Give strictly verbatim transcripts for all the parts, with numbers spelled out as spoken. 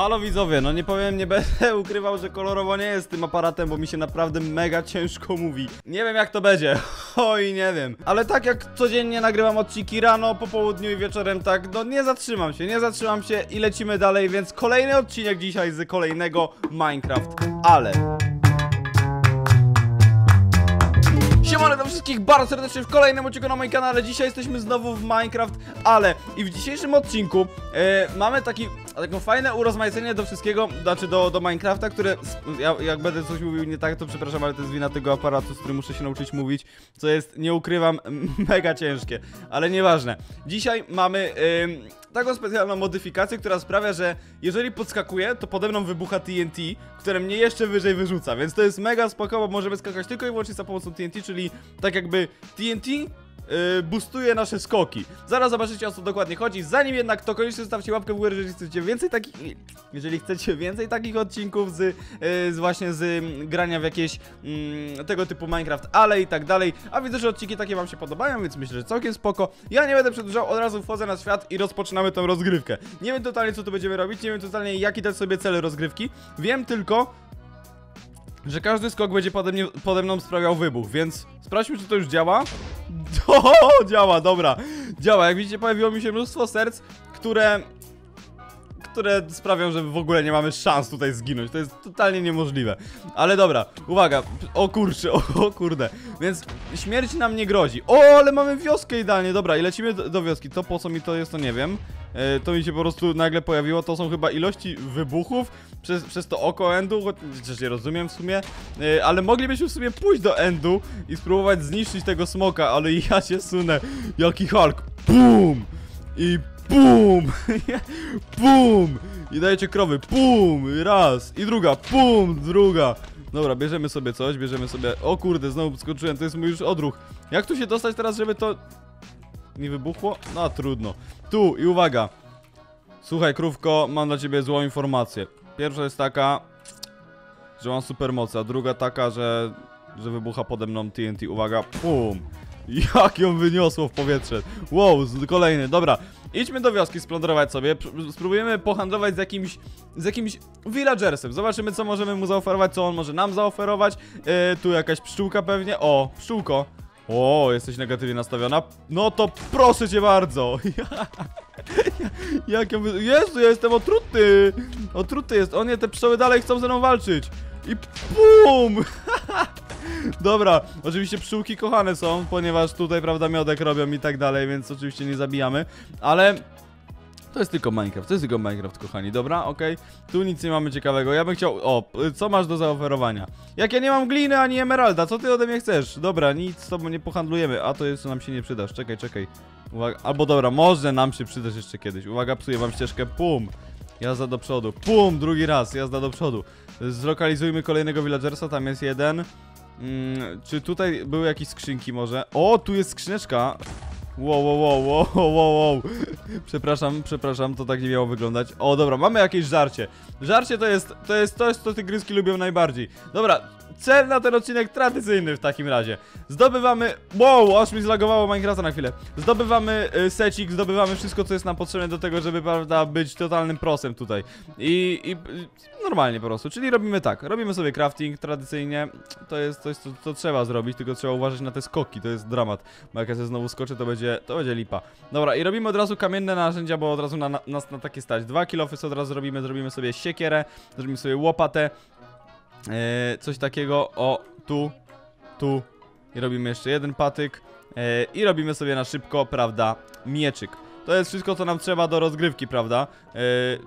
Halo widzowie, no nie powiem, nie będę ukrywał, że kolorowo nie jest tym aparatem, bo mi się naprawdę mega ciężko mówi. Nie wiem jak to będzie, oj nie wiem. Ale tak jak codziennie nagrywam odcinki rano, po południu i wieczorem, tak no nie zatrzymam się, nie zatrzymam się i lecimy dalej, więc kolejny odcinek dzisiaj z kolejnego Minecraft, ale... Siemano do wszystkich bardzo serdecznie w kolejnym odcinku na moim kanale. Dzisiaj jesteśmy znowu w Minecraft, ale i w dzisiejszym odcinku e, mamy taki, taką fajne urozmaicenie do wszystkiego, znaczy do, do Minecrafta, które, ja, jak będę coś mówił nie tak, to przepraszam, ale to jest wina tego aparatu, z którym muszę się nauczyć mówić, co jest, nie ukrywam, mega ciężkie, ale nieważne. Dzisiaj mamy e, taką specjalną modyfikację, która sprawia, że jeżeli podskakuję, to pode mną wybucha T N T, które mnie jeszcze wyżej wyrzuca, więc to jest mega spoko, bo możemy skakać tylko i wyłącznie za pomocą T N T, czyli tak jakby T N T yy, boostuje nasze skoki. Zaraz zobaczycie, o co dokładnie chodzi. Zanim jednak to, koniecznie zostawcie łapkę w górę, jeżeli chcecie więcej takich jeżeli chcecie więcej takich odcinków z, yy, z właśnie z yy, grania w jakieś yy, tego typu Minecraft, ale i tak dalej. A widzę, że odcinki takie wam się podobają, więc myślę, że całkiem spoko. Ja nie będę przedłużał, od razu wchodzę na świat i rozpoczynamy tą rozgrywkę. Nie wiem totalnie, co tu będziemy robić, nie wiem totalnie, jaki dać sobie cel rozgrywki. Wiem tylko, że każdy skok będzie pode, mnie, pode mną sprawiał wybuch, więc sprawdźmy, czy to już działa. O, działa, dobra. Działa, jak widzicie, pojawiło mi się mnóstwo serc, które... które sprawią, że w ogóle nie mamy szans tutaj zginąć. To jest totalnie niemożliwe. Ale dobra, uwaga. O kurczę, o, o kurde. Więc śmierć nam nie grozi. O, ale mamy wioskę idealnie. Dobra, i lecimy do, do wioski. To po co mi to jest, to nie wiem. E, to mi się po prostu nagle pojawiło. To są chyba ilości wybuchów przez, przez to oko endu. Chociaż nie rozumiem w sumie. E, ale moglibyśmy w sumie pójść do endu i spróbować zniszczyć tego smoka. Ale ja się sunę. Jaki Hulk. Bum! I... Pum! Pum! I dajecie krowy. Pum! Raz. I druga. Pum! Druga. Dobra, bierzemy sobie coś, bierzemy sobie... O kurde, znowu skoczyłem, to jest mój już odruch. Jak tu się dostać teraz, żeby to... nie wybuchło? No, trudno. Tu i uwaga. Słuchaj, krówko, mam dla ciebie złą informację. Pierwsza jest taka, że mam supermoc, a druga taka, że... że wybucha pode mną T N T. Uwaga. Pum! Jak ją wyniosło w powietrze. Wow, kolejny. Dobra. Idźmy do wioski splądrować sobie, spróbujemy pohandlować z jakimś, z jakimś villagersem, zobaczymy, co możemy mu zaoferować, co on może nam zaoferować. Yy, tu jakaś pszczółka pewnie, o, pszczółko. O, jesteś negatywnie nastawiona, no to proszę cię bardzo. Jak ja by... Jezu, ja jestem otruty, otruty jest, o nie, te pszczoły dalej chcą ze mną walczyć. I pum! Dobra, oczywiście pszczółki kochane są, ponieważ tutaj, prawda, miodek robią i tak dalej, więc oczywiście nie zabijamy, ale to jest tylko Minecraft, to jest tylko Minecraft, kochani, dobra, okej, okay. Tu nic nie mamy ciekawego, ja bym chciał, o, co masz do zaoferowania? Jak ja nie mam gliny ani emeralda, co ty ode mnie chcesz? Dobra, nic z tobą nie pohandlujemy, a to jeszcze nam się nie przydasz, czekaj, czekaj, uwaga, albo dobra, może nam się przydać jeszcze kiedyś, uwaga, psuję wam ścieżkę, pum, jazda do przodu, pum, drugi raz, jazda do przodu, zlokalizujmy kolejnego villagersa, tam jest jeden. Hmm, czy tutaj były jakieś skrzynki może? O, tu jest skrzyneczka. Wow, wow, wow, wow, wow, wow. Przepraszam, przepraszam, to tak nie miało wyglądać. O, dobra, mamy jakieś żarcie. Żarcie to jest, to jest coś, co tygryski lubią najbardziej. Dobra, cel na ten odcinek tradycyjny w takim razie. Zdobywamy... Wow, aż mi zlagowało Minecrafta na chwilę. Zdobywamy y, secik, zdobywamy wszystko, co jest nam potrzebne do tego, żeby, prawda, być totalnym prosem tutaj. I, i normalnie po prostu, czyli robimy tak. Robimy sobie crafting tradycyjnie. To jest coś, co, co trzeba zrobić, tylko trzeba uważać na te skoki, to jest dramat. Bo jak ja sobie znowu skoczę, to będzie... to będzie lipa. Dobra, i robimy od razu kamienne narzędzia, bo od razu na, na, nas na takie stać. Dwa kilofy co od razu robimy, zrobimy sobie siekierę, zrobimy sobie łopatę, yy, coś takiego, o, tu, tu, i robimy jeszcze jeden patyk, yy, i robimy sobie na szybko, prawda, mieczyk. To jest wszystko, co nam trzeba do rozgrywki, prawda? Yy,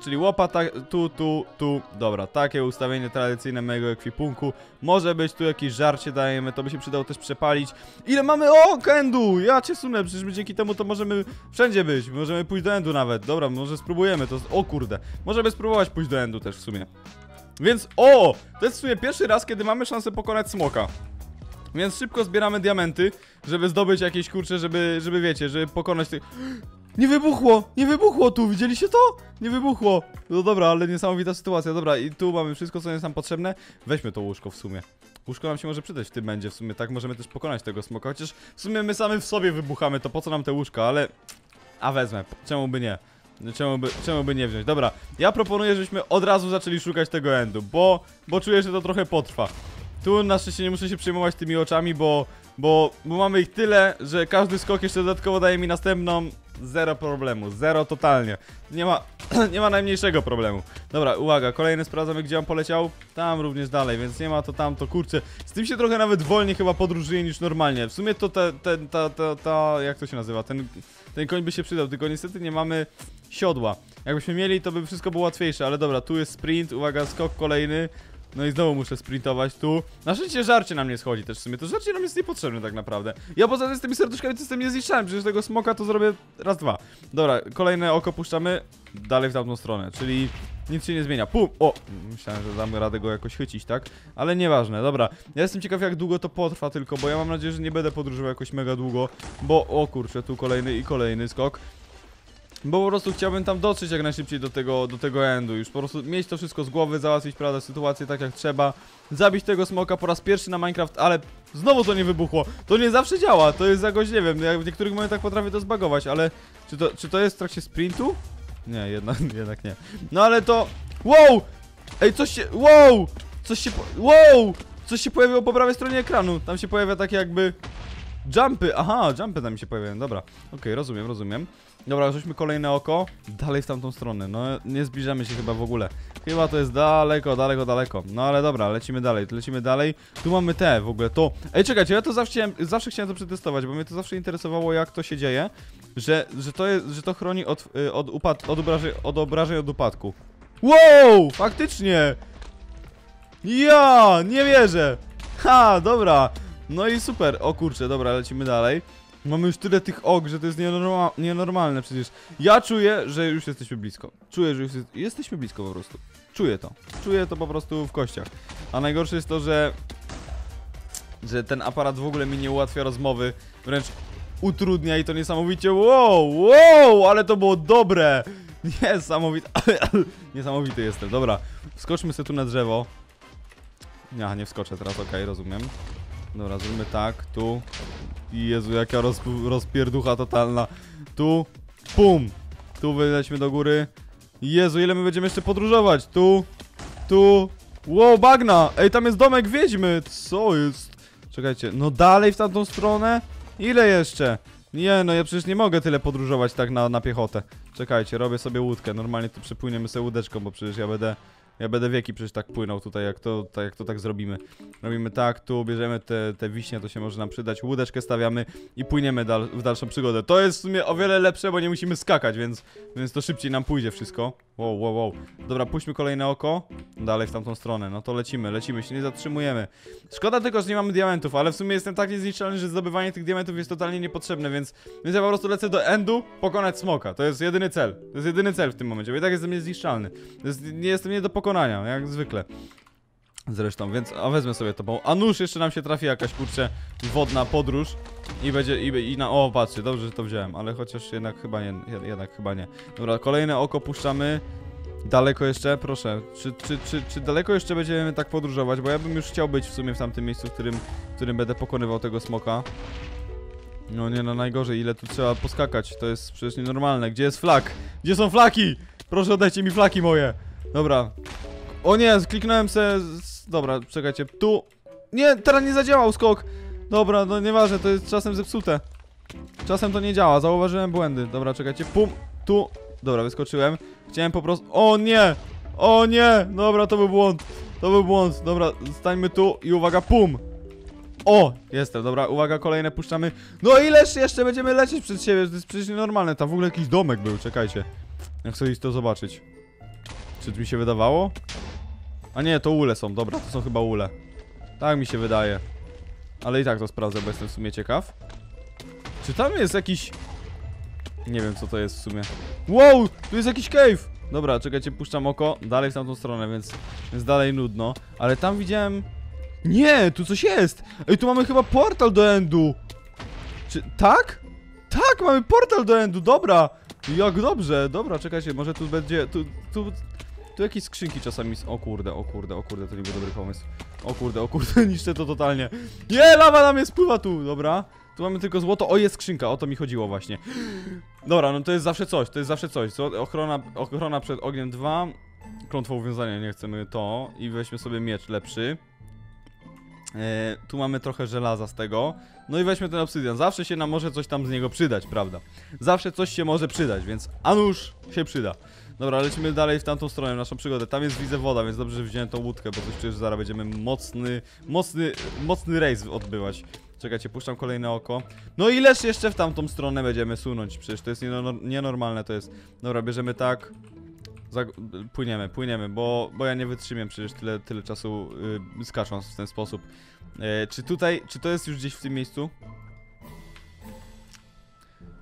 czyli łopata, tu, tu, tu. Dobra, takie ustawienie tradycyjne mojego ekwipunku. Może być tu jakieś żarcie dajemy, to by się przydało też przepalić. Ile mamy? O, endu! Ja cię sunę, przecież my dzięki temu to możemy wszędzie być. Możemy pójść do endu nawet. Dobra, może spróbujemy to. O kurde. Możemy spróbować pójść do endu też w sumie. Więc, o! To jest w sumie pierwszy raz, kiedy mamy szansę pokonać smoka. Więc szybko zbieramy diamenty, żeby zdobyć jakieś kurcze, żeby, żeby wiecie, żeby pokonać tych... Nie wybuchło! Nie wybuchło tu! Widzieliście to? Nie wybuchło! No dobra, ale niesamowita sytuacja. Dobra, i tu mamy wszystko, co jest nam potrzebne. Weźmy to łóżko w sumie. Łóżko nam się może przydać w tym będzie w sumie. Tak możemy też pokonać tego smoka. Chociaż w sumie my sami w sobie wybuchamy, to po co nam te łóżka, ale... A wezmę. Czemu by nie? Czemu by, czemu by nie wziąć? Dobra, ja proponuję, żebyśmy od razu zaczęli szukać tego endu, bo, bo czuję, że to trochę potrwa. Tu na szczęście nie muszę się przejmować tymi oczami, bo, bo, bo mamy ich tyle, że każdy skok jeszcze dodatkowo daje mi następną. Zero problemu, zero totalnie. Nie ma, nie ma najmniejszego problemu. Dobra, uwaga, kolejny sprawdzamy, gdzie on poleciał. Tam również dalej, więc nie ma to tam, to kurczę. Z tym się trochę nawet wolniej chyba podróżuje niż normalnie. W sumie to te, te, ta, ta, ta, jak to się nazywa? Ten, ten koń by się przydał, tylko niestety nie mamy siodła. Jakbyśmy mieli, to by wszystko było łatwiejsze, ale dobra, tu jest sprint, uwaga, skok kolejny. No i znowu muszę sprintować tu. Na szczęście żarcie nam nie schodzi też w sumie. To żarcie nam jest niepotrzebne tak naprawdę. Ja poza tym z tymi serduszkami z tym nie zniszczałem. Przecież tego smoka to zrobię raz, dwa. Dobra, kolejne oko puszczamy. Dalej w tamtą stronę, czyli nic się nie zmienia. Pum! O! Myślałem, że damy radę go jakoś chycić, tak? Ale nieważne, dobra. Ja jestem ciekaw, jak długo to potrwa tylko, bo ja mam nadzieję, że nie będę podróżował jakoś mega długo. Bo, o kurczę, tu kolejny i kolejny skok. Bo po prostu chciałbym tam dotrzeć jak najszybciej do tego, do tego endu. Już po prostu mieć to wszystko z głowy, załatwić, prawda, sytuację tak jak trzeba. Zabić tego smoka po raz pierwszy na Minecraft, ale znowu to nie wybuchło. To nie zawsze działa, to jest jakoś, nie wiem, ja w niektórych momentach potrafię to zbagować, ale... Czy to, czy to jest w trakcie sprintu? Nie, jednak, jednak nie. No ale to... Wow! Ej, coś się... Wow! Coś się... Wow! Coś się pojawiło po prawej stronie ekranu. Tam się pojawia takie jakby... Jumpy, aha, jumpy tam się pojawiają, dobra. Okej, okay, rozumiem, rozumiem. Dobra, rzućmy kolejne oko. Dalej w tamtą stronę, no nie zbliżamy się chyba w ogóle. Chyba to jest daleko, daleko, daleko. No ale dobra, lecimy dalej, lecimy dalej. Tu mamy te w ogóle, to... Ej, czekajcie, ja to zawsze chciałem, zawsze chciałem to przetestować, bo mnie to zawsze interesowało, jak to się dzieje. Że, że, to, jest, że to chroni od, od, upad, od, obrażeń, od obrażeń, od upadku. Wow, faktycznie! Ja, nie wierzę! Ha, dobra. No i super, o kurczę, dobra, lecimy dalej. Mamy już tyle tych ok, że to jest nienorma nienormalne przecież. Ja czuję, że już jesteśmy blisko. Czuję, że już jest jesteśmy blisko po prostu. Czuję to, czuję to po prostu w kościach. A najgorsze jest to, że Że ten aparat w ogóle mi nie ułatwia rozmowy. Wręcz utrudnia i to niesamowicie. Wow, wow, ale to było dobre. Niesamowite. Niesamowity jestem, dobra. Wskoczmy sobie tu na drzewo. Ja nie wskoczę teraz, okej, okay, rozumiem. Dobra, zróbmy tak, tu. Jezu, jaka roz, rozpierducha totalna. Tu, pum. Tu wylećmy do góry. Jezu, ile my będziemy jeszcze podróżować. Tu, tu. Wow, bagna, ej, tam jest domek wiedźmy. Co jest? Czekajcie, no dalej w tamtą stronę? Ile jeszcze? Nie, no ja przecież nie mogę tyle podróżować tak na, na piechotę. Czekajcie, robię sobie łódkę. Normalnie tu przypłyniemy sobie łódeczką, bo przecież ja będę... Ja będę wieki przecież tak płynął tutaj, jak to tak, jak to tak zrobimy. Robimy tak, tu bierzemy te, te wiśnie, to się może nam przydać. Łódeczkę stawiamy i płyniemy dal, w dalszą przygodę. To jest w sumie o wiele lepsze, bo nie musimy skakać, więc, więc to szybciej nam pójdzie wszystko. Wow, wow, wow. Dobra, puśćmy kolejne oko. Dalej w tamtą stronę, no to lecimy, lecimy, się nie zatrzymujemy. Szkoda tylko, że nie mamy diamentów, ale w sumie jestem tak niezniszczalny, że zdobywanie tych diamentów jest totalnie niepotrzebne, więc, więc ja po prostu lecę do endu, pokonać smoka. To jest jedyny cel, to jest jedyny cel w tym momencie, bo i tak jestem niezniszczalny. To jest, nie jestem nie do pokonania. Jak zwykle. Zresztą, więc a wezmę sobie to, bo a nóż jeszcze nam się trafi jakaś, kurczę, wodna podróż. I będzie, i, i na, o patrzcie, dobrze, że to wziąłem, ale chociaż jednak chyba nie, jednak chyba nie. Dobra, kolejne oko puszczamy. Daleko jeszcze? Proszę, czy, czy, czy, czy daleko jeszcze będziemy tak podróżować? Bo ja bym już chciał być w sumie w tamtym miejscu, w którym, w którym będę pokonywał tego smoka. No nie, no najgorzej, ile tu trzeba poskakać, to jest przecież nienormalne. Gdzie jest flak? Gdzie są flaki? Proszę, oddajcie mi flaki moje. Dobra. O nie, kliknąłem se... Dobra, czekajcie, tu... Nie, teraz nie zadziałał skok. Dobra, no nieważne, to jest czasem zepsute. Czasem to nie działa, zauważyłem błędy. Dobra, czekajcie, pum, tu... Dobra, wyskoczyłem, chciałem po prostu... O nie, o nie, dobra, to był błąd. To był błąd, dobra, stańmy tu i uwaga, pum. O, jestem, dobra, uwaga, kolejne puszczamy. No ileż jeszcze będziemy lecieć przed siebie, to jest przecież nienormalne. Tam w ogóle jakiś domek był, czekajcie. Ja chcę iść to zobaczyć. Czy to mi się wydawało? A nie, to ule są, dobra, to są chyba ule. Tak mi się wydaje. Ale i tak to sprawdzę, bo jestem w sumie ciekaw. Czy tam jest jakiś... Nie wiem, co to jest w sumie. Wow, tu jest jakiś cave. Dobra, czekajcie, puszczam oko. Dalej w tamtą stronę, więc, więc dalej nudno. Ale tam widziałem... Nie, tu coś jest. Ej, tu mamy chyba portal do endu. Czy... Tak? Tak, mamy portal do endu, dobra. Jak dobrze, dobra, czekajcie, może tu będzie... Tu... tu... Tu jakieś skrzynki czasami... O kurde, o kurde, o kurde, to nie był dobry pomysł. O kurde, o kurde, niszczę to totalnie. Nie, lawa na mnie spływa tu, dobra. Tu mamy tylko złoto. O, jest skrzynka, o to mi chodziło właśnie. Dobra, no to jest zawsze coś, to jest zawsze coś. Co? Ochrona, ochrona przed ogniem dwa. Klątwo uwiązania, nie chcemy to. I weźmy sobie miecz lepszy. E, tu mamy trochę żelaza z tego. No i weźmy ten obsydian. Zawsze się nam może coś tam z niego przydać, prawda? Zawsze coś się może przydać, więc a nuż się przyda. Dobra, lecimy dalej w tamtą stronę, naszą przygodę. Tam jest, widzę, woda, więc dobrze, że wziąłem tą łódkę, bo coś przecież zaraz będziemy mocny, mocny, mocny rejs odbywać. Czekajcie, puszczam kolejne oko. No ileż jeszcze w tamtą stronę będziemy sunąć? Przecież to jest nienor- nienormalne to jest. Dobra, bierzemy tak. Zag płyniemy, płyniemy, bo, bo ja nie wytrzymię przecież tyle, tyle czasu yy, skacząc w ten sposób. Yy, czy tutaj, czy to jest już gdzieś w tym miejscu?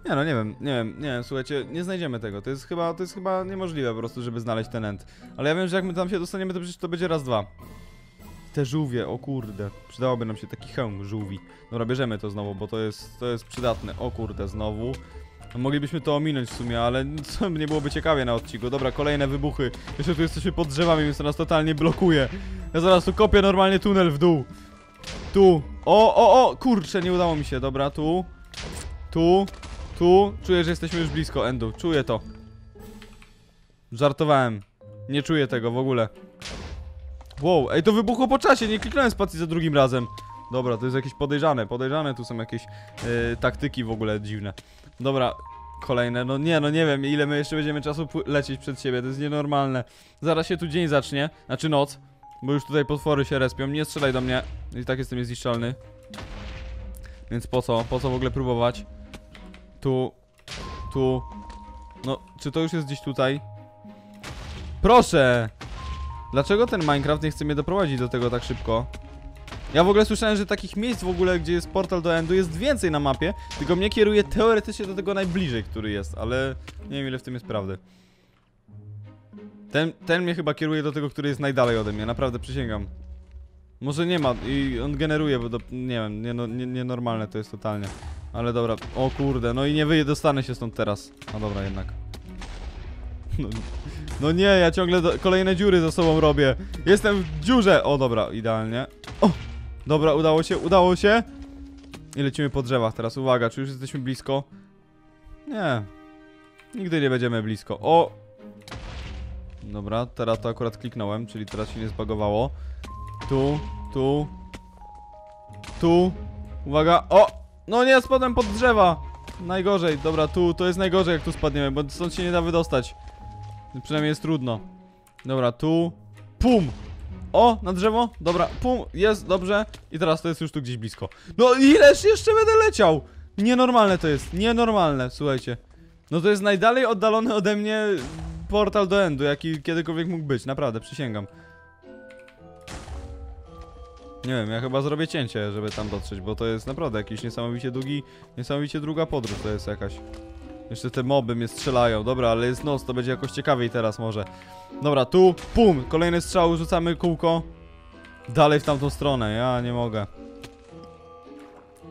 Nie no, nie wiem, nie wiem, nie wiem, słuchajcie, nie znajdziemy tego, to jest chyba, to jest chyba niemożliwe po prostu, żeby znaleźć ten end. Ale ja wiem, że jak my tam się dostaniemy, to przecież to będzie raz, dwa. Te żółwie, o kurde, przydałoby nam się taki hełm żółwi. Dobra, bierzemy to znowu, bo to jest, to jest przydatne, o kurde, znowu. Moglibyśmy to ominąć w sumie, ale co, nie byłoby ciekawie na odcinku. Dobra, kolejne wybuchy. Jeszcze tu jesteśmy pod drzewami, więc to nas totalnie blokuje. Ja zaraz tu kopię normalnie tunel w dół. Tu. O, o, o, kurczę, nie udało mi się. Dobra, tu. Tu. Tu. Czuję, że jesteśmy już blisko endu. Czuję to. Żartowałem. Nie czuję tego w ogóle. Wow, ej, to wybuchło po czasie. Nie kliknąłem spacji za drugim razem. Dobra, to jest jakieś podejrzane. Podejrzane, tu są jakieś yy, taktyki w ogóle dziwne. Dobra, kolejne, no nie, no nie wiem, ile my jeszcze będziemy czasu lecieć przed siebie, to jest nienormalne. Zaraz się tu dzień zacznie, znaczy noc, bo już tutaj potwory się respią, nie strzelaj do mnie. I tak jestem niezniszczalny. Więc po co, po co w ogóle próbować? Tu, tu. No, czy to już jest gdzieś tutaj? Proszę! Dlaczego ten Minecraft nie chce mnie doprowadzić do tego tak szybko? Ja w ogóle słyszałem, że takich miejsc w ogóle, gdzie jest portal do endu, jest więcej na mapie. Tylko mnie kieruje teoretycznie do tego najbliżej, który jest, ale nie wiem, ile w tym jest prawdy. Ten, ten mnie chyba kieruje do tego, który jest najdalej ode mnie, naprawdę przysięgam. Może nie ma i on generuje, bo do, nie wiem, nie, no, nie, nienormalne to jest totalnie. Ale dobra, o kurde, no i nie wydostanę się stąd teraz. A dobra, jednak. No, no nie, ja ciągle do, kolejne dziury za sobą robię. Jestem w dziurze! O dobra, idealnie. O! Dobra, udało się, udało się. I lecimy po drzewach teraz, uwaga, czy już jesteśmy blisko? Nie. Nigdy nie będziemy blisko, o! Dobra, teraz to akurat kliknąłem, czyli teraz się nie zbagowało. Tu, tu. Tu. Uwaga, o! No nie, spadłem pod drzewa! Najgorzej, dobra, tu, to jest najgorzej, jak tu spadniemy, bo stąd się nie da wydostać. Przynajmniej jest trudno. Dobra, tu. Pum! O, na drzewo, dobra, pum, jest, dobrze. I teraz to jest już tu gdzieś blisko. No ileż jeszcze będę leciał? Nienormalne to jest, nienormalne, słuchajcie. No to jest najdalej oddalony ode mnie portal do endu, jaki kiedykolwiek mógł być, naprawdę, przysięgam. Nie wiem, ja chyba zrobię cięcie, żeby tam dotrzeć, bo to jest naprawdę jakiś niesamowicie długi, niesamowicie długa podróż to jest jakaś. Jeszcze te moby mnie strzelają, dobra, ale jest noc, to będzie jakoś ciekawiej teraz może. Dobra, tu, pum, kolejny strzał, rzucamy kółko. Dalej w tamtą stronę, ja nie mogę.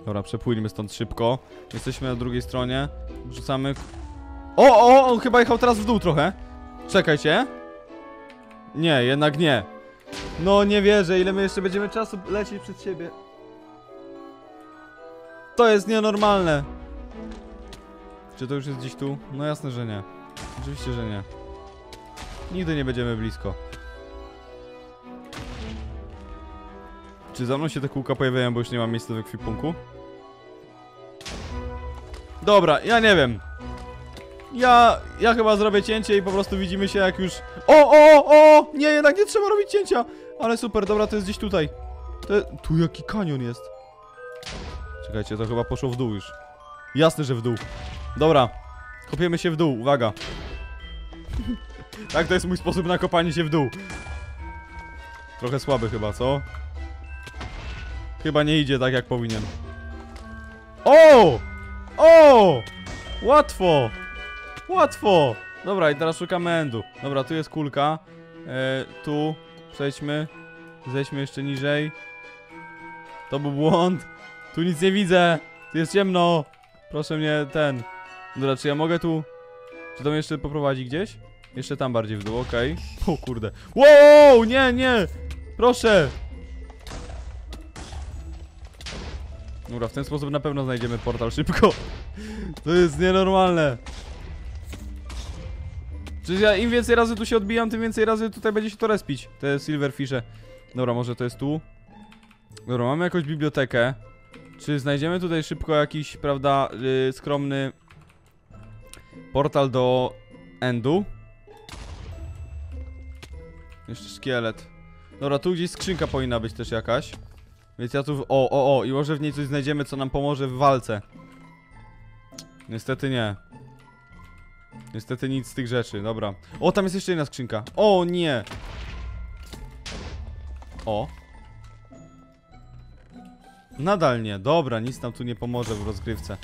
Dobra, przepłyńmy stąd szybko. Jesteśmy na drugiej stronie. Rzucamy... O, o, on chyba jechał teraz w dół trochę. Czekajcie. Nie, jednak nie. No nie wierzę, ile my jeszcze będziemy czasu lecieć przed siebie. To jest nienormalne. Czy to już jest gdzieś tu? No jasne, że nie. Oczywiście, że nie. Nigdy nie będziemy blisko. Czy za mną się te kółka pojawiają, bo już nie mam miejsca w ekwipunku? Dobra, ja nie wiem. Ja... ja chyba zrobię cięcie i po prostu widzimy się jak już... O, o, o! Nie, jednak nie trzeba robić cięcia! Ale super, dobra, to jest gdzieś tutaj. To... Tu jaki kanion jest. Czekajcie, to chyba poszło w dół już. Jasne, że w dół. Dobra, kopiemy się w dół, uwaga. Tak, to jest mój sposób na kopanie się w dół. Trochę słaby chyba, co? Chyba nie idzie tak, jak powinien. O! O! Łatwo! Łatwo! Dobra, i teraz szukamy endu. Dobra, tu jest kulka. E, tu. Przejdźmy. Zejdźmy jeszcze niżej. To był błąd. Tu nic nie widzę. Tu jest ciemno. Proszę mnie, ten... Dobra, czy ja mogę tu... Czy to mnie jeszcze poprowadzi gdzieś? Jeszcze tam bardziej w dół, okej. Okay. O kurde. Wow, nie, nie! Proszę! Dobra, w ten sposób na pewno znajdziemy portal szybko. To jest nienormalne. Przecież ja im więcej razy tu się odbijam, tym więcej razy tutaj będzie się to respić. Te silverfishe. Dobra, może to jest tu. Dobra, mamy jakąś bibliotekę. Czy znajdziemy tutaj szybko jakiś, prawda, yy, skromny portal do endu? Jeszcze szkielet. Dobra, tu gdzieś skrzynka powinna być też jakaś. Więc ja tu... O, o, o. I może w niej coś znajdziemy, co nam pomoże w walce. Niestety nie. Niestety nic z tych rzeczy, dobra. O, tam jest jeszcze jedna skrzynka. O, nie! O. Nadal nie, dobra, nic nam tu nie pomoże w rozgrywce.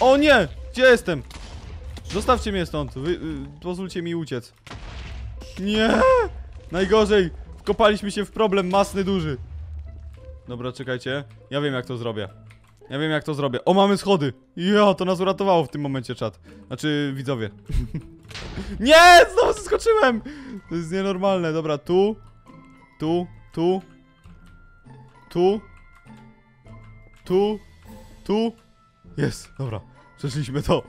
O nie! Gdzie jestem? Zostawcie mnie stąd, Wy, y, pozwólcie mi uciec. Nie! Najgorzej! Wkopaliśmy się w problem masny duży. Dobra, czekajcie. Ja wiem, jak to zrobię. Ja wiem, jak to zrobię. O, mamy schody! Jo, to nas uratowało w tym momencie, czat. Znaczy, widzowie. Nie! Znowu zeskoczyłem! To jest nienormalne. Dobra, tu. Tu. Tu. Tu. Tu. Tu. Jest, dobra. Przeszliśmy to.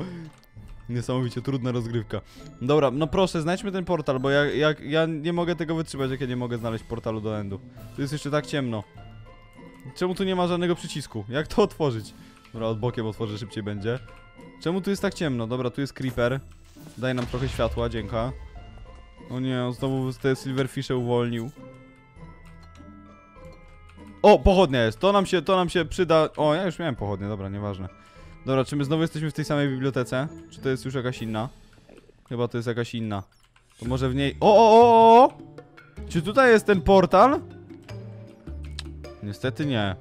Niesamowicie trudna rozgrywka. Dobra, no proszę, znajdźmy ten portal, bo ja, ja, ja nie mogę tego wytrzymać, jak ja nie mogę znaleźć portalu do endu. Tu jest jeszcze tak ciemno. Czemu tu nie ma żadnego przycisku? Jak to otworzyć? Dobra, od bokiem otworzę, szybciej będzie. Czemu tu jest tak ciemno? Dobra, tu jest creeper. Daj nam trochę światła, dzięka. O nie, on znowu te silverfishe uwolnił. O, pochodnia jest, to nam się, to nam się przyda. O, ja już miałem pochodnię, dobra, nieważne. Dobra, czy my znowu jesteśmy w tej samej bibliotece? Czy to jest już jakaś inna? Chyba to jest jakaś inna. To może w niej... O, o, o, o! Czy tutaj jest ten portal? Niestety nie.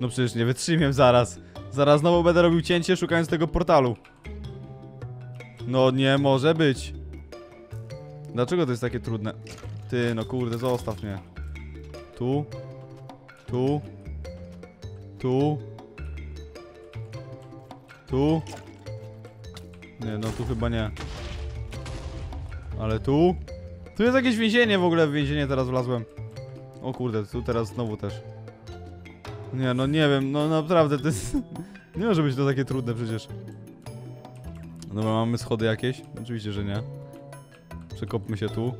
No przecież nie wytrzymiem zaraz. Zaraz znowu będę robił cięcie, szukając tego portalu. No nie może być. Dlaczego to jest takie trudne? Ty, no kurde, zostaw mnie. Tu. Tu. Tu. Tu. Nie, no tu chyba nie. Ale tu. Tu jest jakieś więzienie w ogóle, w więzienie teraz wlazłem. O kurde, tu teraz znowu też. Nie, no nie wiem, no naprawdę to jest... Nie może być to takie trudne przecież. Dobra, mamy schody jakieś? Oczywiście, że nie. Przekopmy się tu.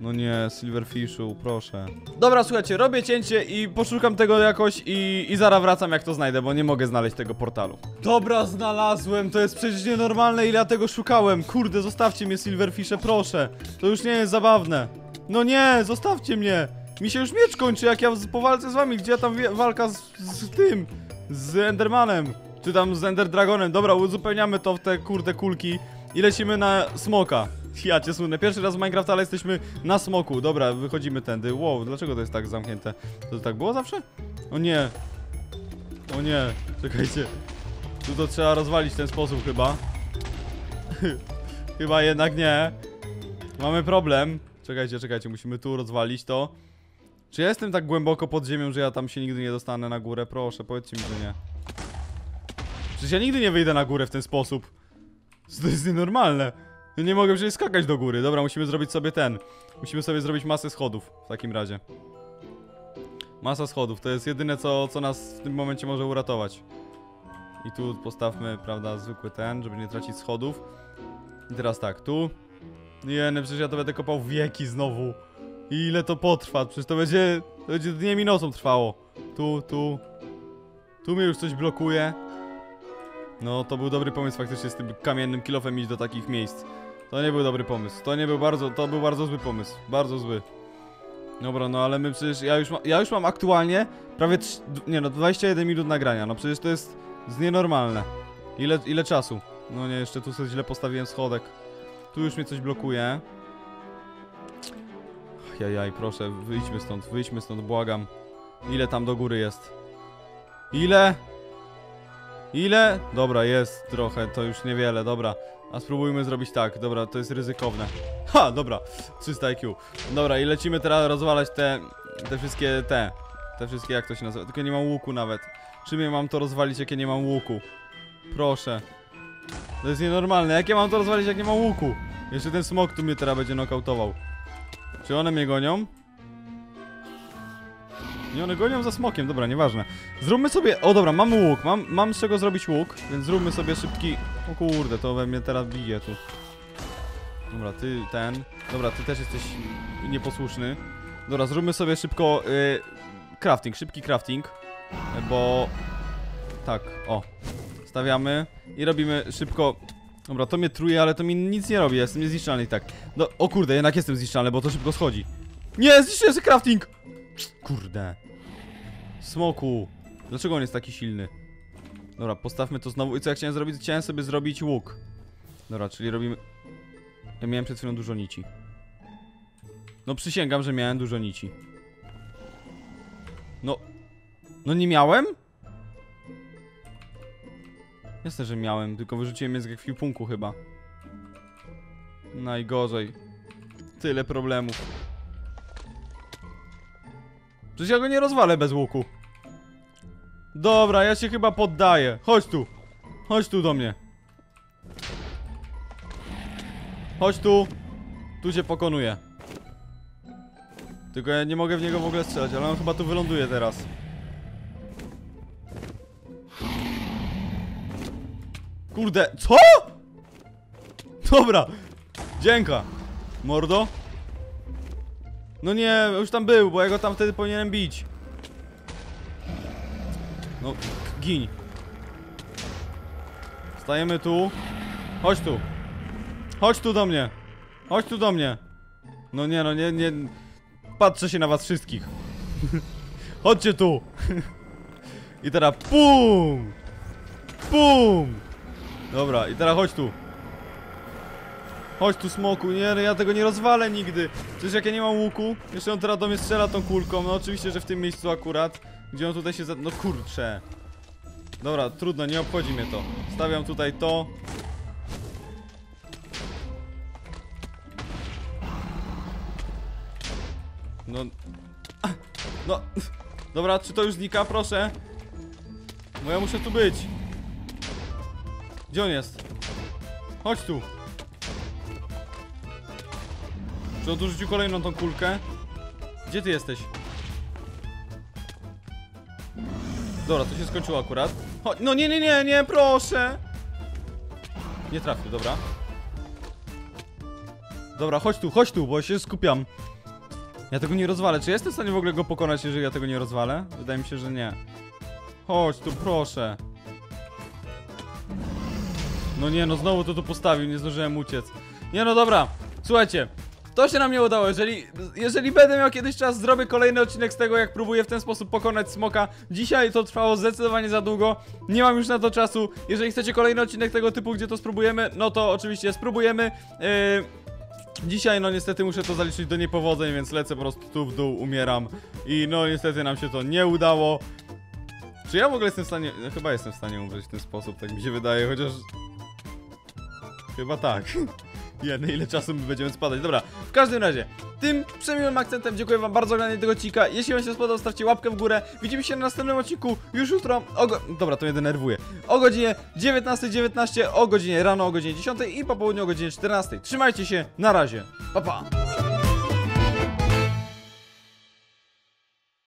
No nie, silverfishu, proszę. Dobra, słuchajcie, robię cięcie i poszukam tego jakoś i, i zaraz wracam, jak to znajdę, bo nie mogę znaleźć tego portalu. Dobra, znalazłem, to jest przecież nienormalne, ile ja tego szukałem. Kurde, zostawcie mnie, silverfisze, proszę. To już nie jest zabawne. No nie, zostawcie mnie. Mi się już miecz kończy, jak ja z, po walce z wami, gdzie ja tam walka z, z tym, z endermanem, czy tam z enderdragonem. Dobra, uzupełniamy to w te kurde kulki i lecimy na smoka. Ja cię słynę. Pierwszy raz w Minecraft, ale jesteśmy na smoku. Dobra, wychodzimy tędy. Wow, dlaczego to jest tak zamknięte? To tak było zawsze? O nie. O nie. Czekajcie. Tu to trzeba rozwalić w ten sposób chyba. Chyba jednak nie. Mamy problem. Czekajcie, czekajcie. Musimy tu rozwalić to. Czy ja jestem tak głęboko pod ziemią, że ja tam się nigdy nie dostanę na górę? Proszę, powiedzcie mi, że nie. Przecież ja nigdy nie wyjdę na górę w ten sposób. To jest nienormalne. Nie mogę przecież skakać do góry. Dobra, musimy zrobić sobie ten. Musimy sobie zrobić masę schodów w takim razie. Masa schodów, to jest jedyne co, co nas w tym momencie może uratować. I tu postawmy, prawda, zwykły ten, żeby nie tracić schodów. I teraz tak, tu. Nie, no przecież ja to będę kopał wieki znowu. I ile to potrwa? Przecież to będzie, to będzie dniem i nocą trwało. Tu, tu. Tu mnie już coś blokuje. No, to był dobry pomysł faktycznie z tym kamiennym kilofem iść do takich miejsc. To nie był dobry pomysł, to nie był bardzo, to był bardzo zły pomysł, bardzo zły. Dobra, no ale my przecież, ja już, ma, ja już mam aktualnie prawie, nie no, dwadzieścia jeden minut nagrania, no przecież to jest nienormalne. Ile, ile czasu? No nie, jeszcze tu sobie źle postawiłem schodek. Tu już mnie coś blokuje. Jajaj, proszę, wyjdźmy stąd, wyjdźmy stąd, błagam. Ile tam do góry jest? Ile? Ile? Dobra, jest trochę, to już niewiele, dobra. A spróbujmy zrobić tak, dobra, to jest ryzykowne. Ha, dobra, trzysta I Q. Dobra, i lecimy teraz rozwalać te, te wszystkie, te Te wszystkie, jak to się nazywa, tylko nie mam łuku nawet. Czym ja mam to rozwalić, jak ja nie mam łuku? Proszę. To jest nienormalne, jak ja mam to rozwalić, jak nie mam łuku? Jeszcze ten smok tu mnie teraz będzie nokautował. Czy one mnie gonią? I one gonią za smokiem, dobra, nieważne. Zróbmy sobie... O, dobra, mam łuk, mam, mam z czego zrobić łuk, więc zróbmy sobie szybki... O kurde, to we mnie teraz bije tu. Dobra, ty ten... Dobra, ty też jesteś nieposłuszny. Dobra, zróbmy sobie szybko... Yy, crafting, szybki crafting. Bo... Tak, o. Stawiamy i robimy szybko... Dobra, to mnie truje, ale to mi nic nie robi, ja jestem niezniszczalny i tak. No, o kurde, jednak jestem zniszczalny, bo to szybko schodzi. Nie, zniszczyłem sobie crafting! Kurde. Smoku. Dlaczego on jest taki silny? Dobra, postawmy to znowu. I co ja chciałem zrobić? Chciałem sobie zrobić łuk. Dobra, czyli robimy... Ja miałem przed chwilą dużo nici. No przysięgam, że miałem dużo nici. No... No nie miałem? Jasne, że miałem, tylko wyrzuciłem je z ekwipunku chyba. Najgorzej. Tyle problemów. Przecież ja go nie rozwalę bez łuku. Dobra, ja się chyba poddaję. Chodź tu. Chodź tu do mnie. Chodź tu. Tu cię pokonuję. Tylko ja nie mogę w niego w ogóle strzelać, ale on chyba tu wyląduje teraz. Kurde, co? Dobra. Dzięka. Mordo. No nie, już tam był, bo ja go tam wtedy powinienem bić. No, giń. Stajemy tu. Chodź tu. Chodź tu do mnie. Chodź tu do mnie. No nie, no nie, nie. Patrzę się na was wszystkich. Chodźcie tu. I teraz pum. Pum. Dobra, i teraz chodź tu. Chodź tu, smoku, nie, ja tego nie rozwalę nigdy. Przecież jak ja nie mam łuku, jeszcze on teraz do mnie strzela tą kulką, no oczywiście, że w tym miejscu akurat. Gdzie on tutaj się za... no kurczę. Dobra, trudno, nie obchodzi mnie to. Stawiam tutaj to. No... No... Dobra, czy to już znika? Proszę. Bo ja muszę tu być. Gdzie on jest? Chodź tu. Czy on tu rzucił kolejną tą kulkę? Gdzie ty jesteś? Dobra, to się skończyło akurat. Chodź, no nie, nie, nie, nie, proszę! Nie trafił, dobra. Dobra, chodź tu, chodź tu, bo się skupiam. Ja tego nie rozwalę. Czy jestem w stanie w ogóle go pokonać, jeżeli ja tego nie rozwalę? Wydaje mi się, że nie. Chodź tu, proszę. No nie, no znowu to tu postawił, nie zdążyłem uciec. Nie no, dobra, słuchajcie. To się nam nie udało, jeżeli, jeżeli będę miał kiedyś czas, zrobię kolejny odcinek z tego, jak próbuję w ten sposób pokonać smoka. Dzisiaj to trwało zdecydowanie za długo, nie mam już na to czasu. Jeżeli chcecie kolejny odcinek tego typu, gdzie to spróbujemy, no to oczywiście spróbujemy. yy, Dzisiaj no niestety muszę to zaliczyć do niepowodzeń, więc lecę po prostu tu w dół, umieram. I no niestety nam się to nie udało. Czy ja w ogóle jestem w stanie, no, chyba jestem w stanie umrzeć w ten sposób, tak mi się wydaje, chociaż... Chyba tak. Ja, na ile czasu my będziemy spadać. Dobra, w każdym razie, tym przemiłym akcentem dziękuję wam bardzo za oglądanie tego odcinka. Jeśli wam się spodobał, stawcie łapkę w górę. Widzimy się na następnym odcinku już jutro o go... Dobra, to mnie denerwuje. O godzinie dziewiętnastej dziewiętnaście, o godzinie rano, o godzinie dziesiątej i po południu o godzinie czternastej. Trzymajcie się, na razie, pa pa!